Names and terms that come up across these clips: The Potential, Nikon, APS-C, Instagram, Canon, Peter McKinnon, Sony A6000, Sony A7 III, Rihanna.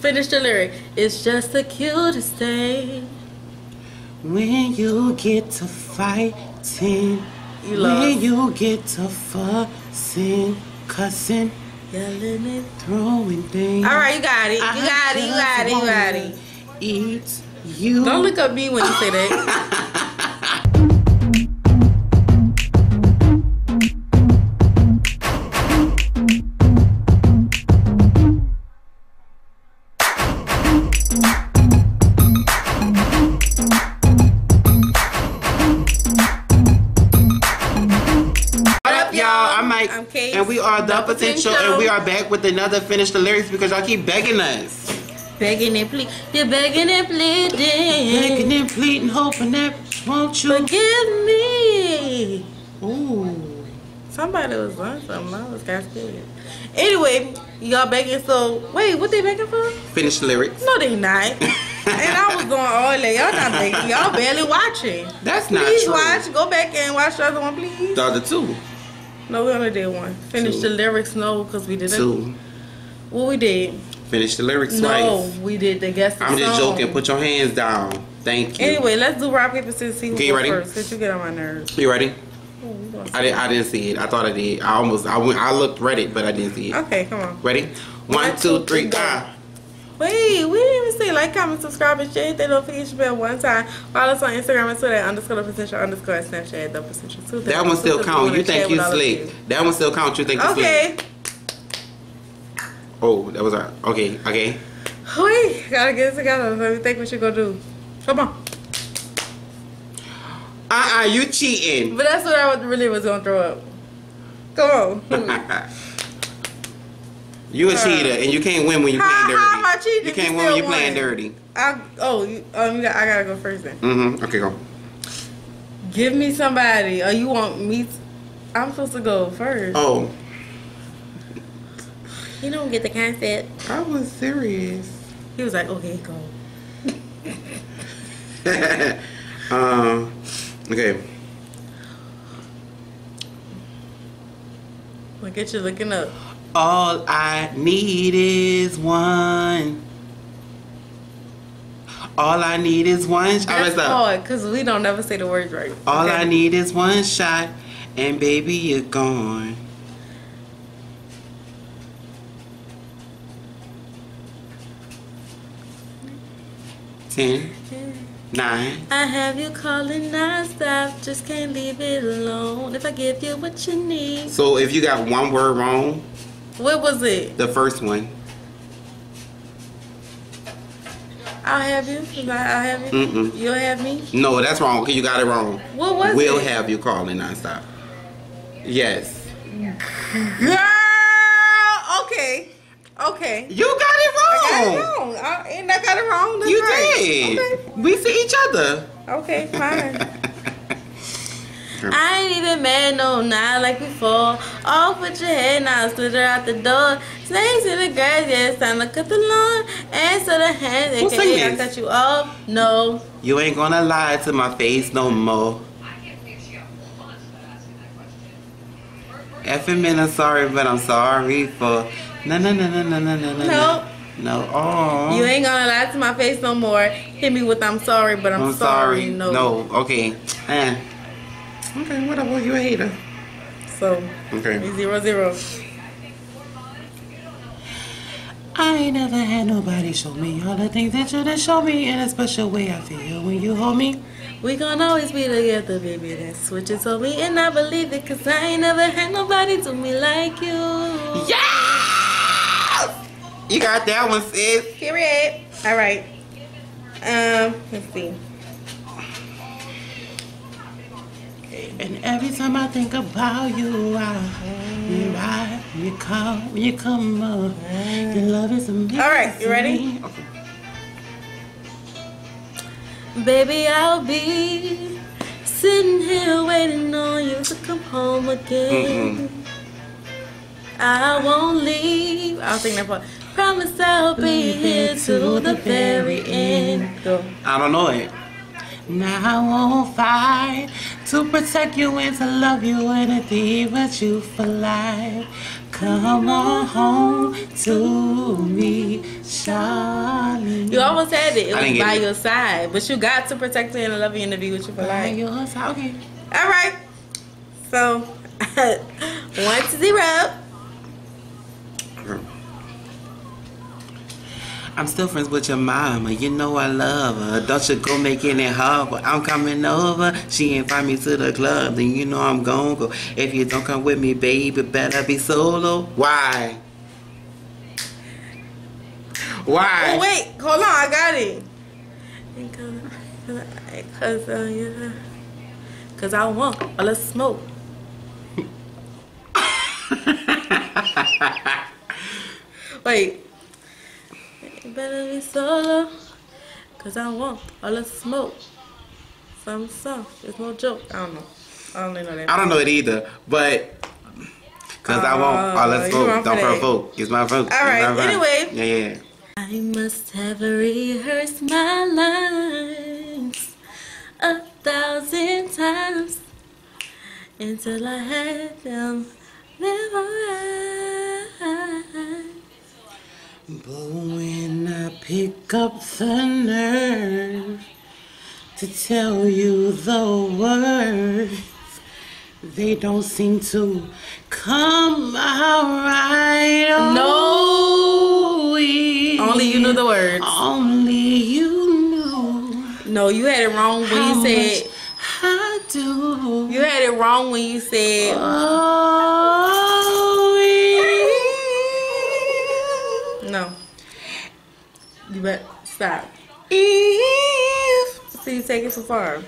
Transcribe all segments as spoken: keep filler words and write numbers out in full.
Finish the lyric. It's just the cutest thing when you get to fighting. You love. When you get to fussing, cussing, yelling and throwing things. All right, you got it. You got it. You got it. You got it. Eat you. Don't look at me when you say that. And we are The Potential, and we are back with another Finish the Lyrics because y'all keep begging us. Begging and pleading. You're begging and pleading. Begging and pleading, hoping that won't you. Forgive me. Ooh. Somebody was on something. I was kind of scared. Anyway, y'all begging, so, wait, what they begging for? Finish the Lyrics. No, they not. And I was going all day. Y'all not begging. Y'all barely watching. That's please not true. Please watch. Go back and watch the other one, please. The other two. No, we only did one. Finish Two. the lyrics, no, because we didn't. Two. Well, we did. Finish the lyrics, no, twice. No, we did the guess the I'm song. Just joking. Put your hands down. Thank you. Anyway, let's do rock, paper, scissors, see who goes first. Since you get on my nerves. You ready? Oh, I didn't. I didn't see it. I thought I did. I almost. I went. I looked read it, but I didn't see it. Okay, come on. Ready? One, two, three, go. Wait, we didn't even say like, comment, subscribe, and share. They don't forget your bell one time. Follow us on Instagram and Twitter at underscore the potential underscore Snapchat the potential two. That one still count. You think you slick. That one still count. You think you slick. Okay. Oh, that was our. Okay, okay. Wait, gotta get it together. Let me think what you gonna do. Come on. Uh-uh, you cheating. But that's what I really was gonna throw up. Come on. You a cheater, and you can't win when you're playing dirty. How am I cheating? You can't win when you're playing dirty. I, oh, you, um, I gotta go first then. Mm-hmm. Okay, go. Give me somebody, or you want me? To, I'm supposed to go first. Oh. You don't get the concept. I was serious. He was like, okay, go. um. Okay. Look at you looking up. All I need is one. All I need is one shot. That's hard, because we don't never say the words right. All okay. I need is one shot, and baby, you're gone. Ten. Nine. I have you calling nonstop, just can't leave it alone. If I give you what you need. So if you got one word wrong. What was it? The first one. I'll have you. I'll have you. Mm-mm. You'll have me. No, that's wrong. You got it wrong. What was we'll it? We'll have you calling nonstop. Yes. Girl. Okay. Okay. You got it wrong. I got it wrong. I, and I got it wrong. That's you right. did. Okay. We see each other. Okay. Fine. I ain't even mad, no, not like before. Oh, put your head now, slither out the door. Snakes in the grass, yes, time to cut the lawn. Answer the hand, they can't cut you off. No. You ain't gonna lie to my face no more. I can't fix you. Hold on to asking that question. Effing man, I'm sorry, but I'm sorry for. No, no, no, no, no, no, no, no. Nope. No. Oh. You ain't gonna lie to my face no more. Hit me with I'm sorry, but I'm, I'm sorry. sorry. No. No, okay. Eh. Okay, whatever, you a hater. So, okay. Zero, zero. I ain't never had nobody show me all the things that you done show me in a special way I feel when you hold me. We gon' always be together, baby, that's what you told me. And I believe it, cause I ain't never had nobody do me like you. Yeah! You got that one, sis. Period. Alright. Um, let's see. And every time I think about you, I, you, I, you come, you come up. Your love is amazing. All right, you ready? Okay. Baby, I'll be sitting here waiting on you to come home again. Mm-hmm. I won't leave. I'll sing that part. Promise I'll be here to the very end. Go. I don't know it. Now I won't fight to protect you and to love you and to be with you for life. Come on home to me. Charlie. You almost had it. It was by it. your side. But you got to protect her and love you and to be with you for life. Okay. All right. So, one to zero. I'm still friends with your mama. You know I love her. Don't you go making it hard. But I'm coming over. She invite me to the club. Then you know I'm gon' go. If you don't come with me, baby, better be solo. Why? Why? Oh, wait, hold on, I got it. Cause, uh, yeah. Cause I want a little smoke. Wait. You better be solo. Cause I want a little smoke. Some soft. It's no joke. I don't know. I don't know that. I don't know it either, but. Cause uh, I want all let's vote. Don't provoke. It's my vote. All right. Anyway. Yeah, yeah. I must have rehearsed my lines a thousand times until I had them memorized. But when I pick up the nerve to tell you the words, they don't seem to come out right. No. Only, only you knew the words. Only you know. No, you had it wrong when you said. I do. You had it wrong when you said. Oh, no. You better stop. If. So you take it so far.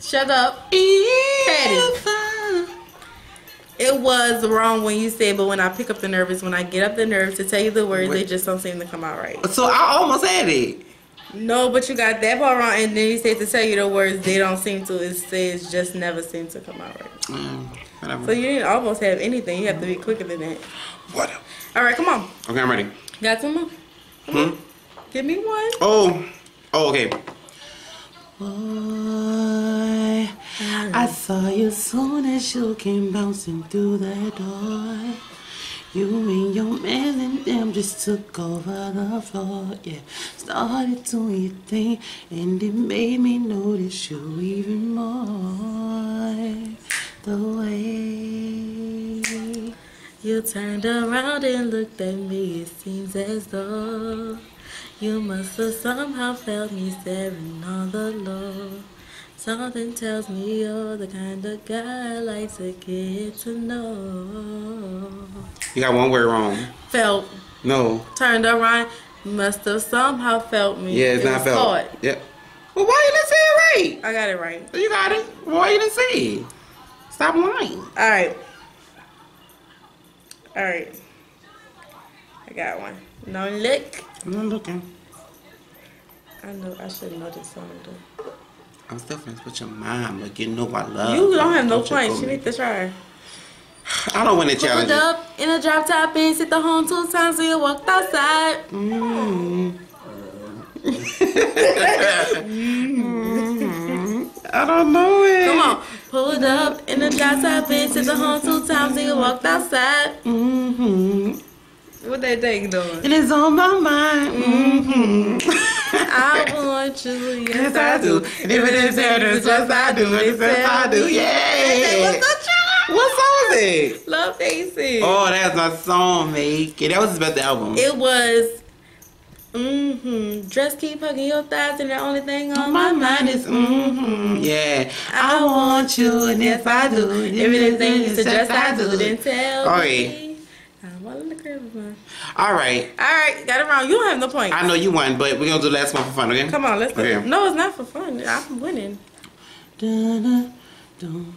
Shut up. If Patty. It was wrong when you said, but when I pick up the nerves, when I get up the nerves to tell you the words, wait. They just don't seem to come out right. So I almost had it. No, but you got that part wrong, and then you said to tell you the words, they don't seem to. It says just never seem to come out right. Mm, so you didn't almost have anything. You have to be quicker than that. What? All right, come on. Okay, I'm ready. Got two more? Come hmm? on. Give me one. Oh. Oh, okay. Boy, I saw you soon as you came bouncing through that door. You and your man and them just took over the floor. Yeah, started doing your thing, and it made me notice you even more. The way you turned around and looked at me, it seems as though you must have somehow felt me staring on the floor. Something tells me you're the kind of guy I like to get to know. You got one word wrong. Felt. No. Turned around. Must have somehow felt me. Yeah, it's it not felt. Hard. Yep. Well, why you didn't say it right? I got it right. You got it. Why you didn't say it? Stop lying. All right. All right. I got one. No look. I'm not looking. I know. I should know this song though. I'm still friends with your mom, but you know I love you. You don't have no points. You need to try. I don't win the challenge. Pulled up in a drop top and sit the home two times when you walked outside. Mm. mm. I don't know it. Come on. Pulled up in a drop top and sit the home two times when you walked outside. Mm-hmm. What that thing doing? And it's on my mind. Mm-hmm. I want you. Yes, yes I do. And if it is there, it's just I do. It's just I do. Yeah. What's the track? What song is it? Love Faces. Oh, that's my song, mate. That was his best album. It was. Mm-hmm. Just keep hugging your thighs, and the only thing on my, my mind is mm-hmm. Yeah. I want you, and if I do, everything is just I do. Then tell All right. me. I'm all in the crib. All right. All right. Got it wrong. You don't have no point. I know you won, but we're going to do the last one for fun, okay? Come on. Let's okay. do it. No, it's not for fun. I'm winning. Dun-dun-dun.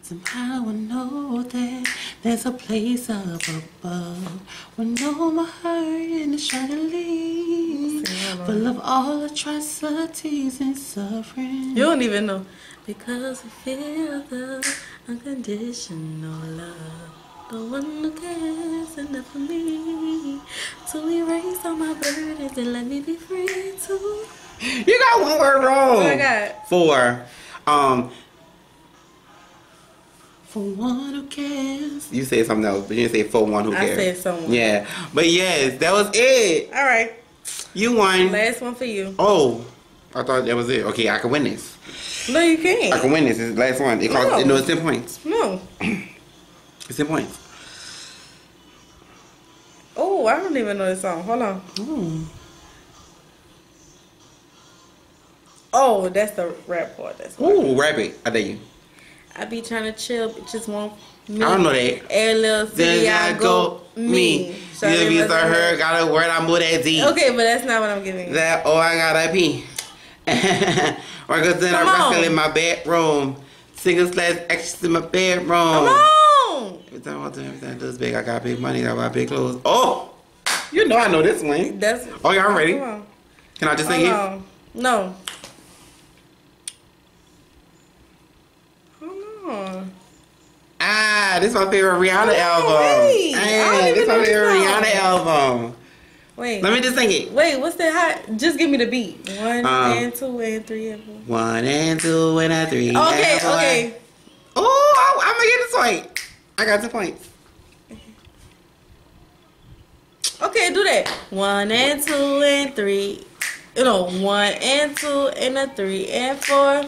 Somehow I know that there's a place up above when no more hurt and it's trying to leave. Full of all atrocities and suffering. You don't even know. Because we feel the unconditional love. The one who cares enough for me to erase all my burdens and let me be free too. You got one word wrong. What I got? Four. Um. For one who cares. You said something else, but you didn't say for one who cares. I said someone. Yeah, but yes, that was it. All right. You won. Last one for you. Oh, I thought that was it. Okay, I can win this. No, you can't. I can win this. It's the last one. It costs, no. It, no, it's ten points. No. It's ten points. Oh, I don't even know this song. Hold on. Ooh. Oh, that's the rap part. That's what. Ooh, rap it. I dare you. I be trying to chill, but just won't. Me. I don't know that. Air little city, I go me. So if you start her, gotta word, I move that D. Okay, but that's not what I'm giving you. That, oh, I gotta pee. Or because then I wrestle in my bedroom. Single slash extras in my bedroom. Come on. Every time I do everything I do is big, I got big money, I got big clothes. Oh, you know I know this one. That's. Oh, y'all ready? Can I just sing it? No. Ah, this is my favorite Rihanna wait, album. Wait. Hey, this is my favorite Rihanna album. Wait. Let me just sing it. Wait, what's that hot? Just give me the beat. One um, and two and three and four. One and two and a three. Okay, and okay. Oh, I'm going to get this point. I got two points. Okay, do that. One and two and three. You know, one and two and a three and four.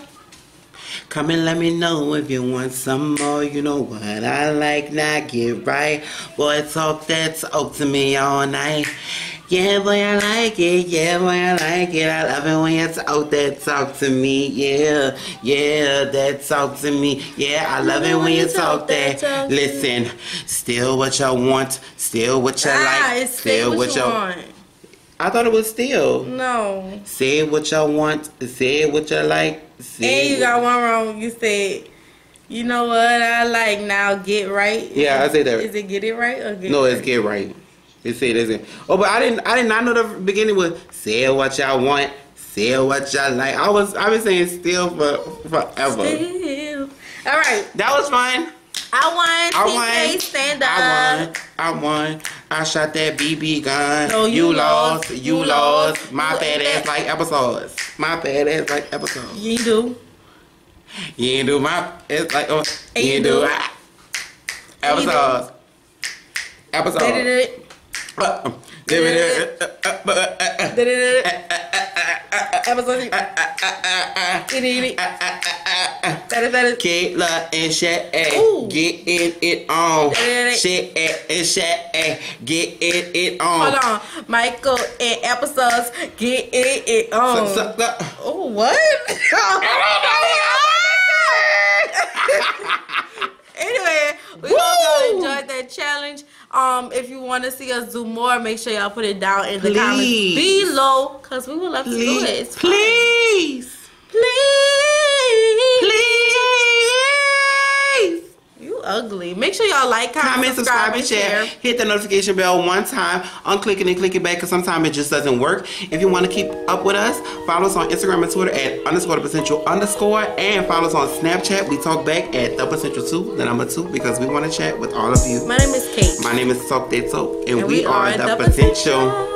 Come and let me know if you want some more. You know what I like, now get right. Boy, talk that talk to me all night. Yeah, boy, I like it. Yeah, boy, I like it. I love it when you talk that talk to me. Yeah, yeah, that talk to me. Yeah, I love it when you talk that. Listen, steal what you want. Steal what you like. Steal what you want. I thought it was steal. No. Say what you want. Say what you like. Say and you got one wrong. You said, you know what I like, now get right. Yeah, is, I say that. Is it get it right or get no, right? It's get right. It said it isn't. Oh, but I didn't. I did not know the beginning was say what y'all want, say what y'all like. I was. I was saying still for forever. Still. All right. That was fun. I won. I won. Stand up. I won. I won. I shot that B B gun. No, you, you lost. You lost. lost. My fat ass like episodes. My fat ass like episodes. You ain't do. You ain't do my. It's like oh. You ain't do. do. Episodes. Episodes. Did it. Did it. Did it. Episodes. Did it. Kayla and Shaq, get it, it on. Shit and Shaq, get it, it on. Hold on, Michael and episodes, get it, it on. So, so, so. Oh, what? Anyway, we Woo! hope y'all enjoyed that challenge. Um, if you want to see us do more, make sure y'all put it down in the please. comments below, cause we would love to please. do it. It's please, please, please. Ugly. Make sure y'all like, comment, comment subscribe, subscribe, and share. share. Hit the notification bell one time. Unclick it and click it back because sometimes it just doesn't work. If you want to keep up with us, follow us on Instagram and Twitter at underscore the potential underscore. And follow us on Snapchat. We talk back at the potential two, the number two, because we want to chat with all of you. My name is Kate. My name is Talk That Talk, and, and we, we are, are the, the potential. potential.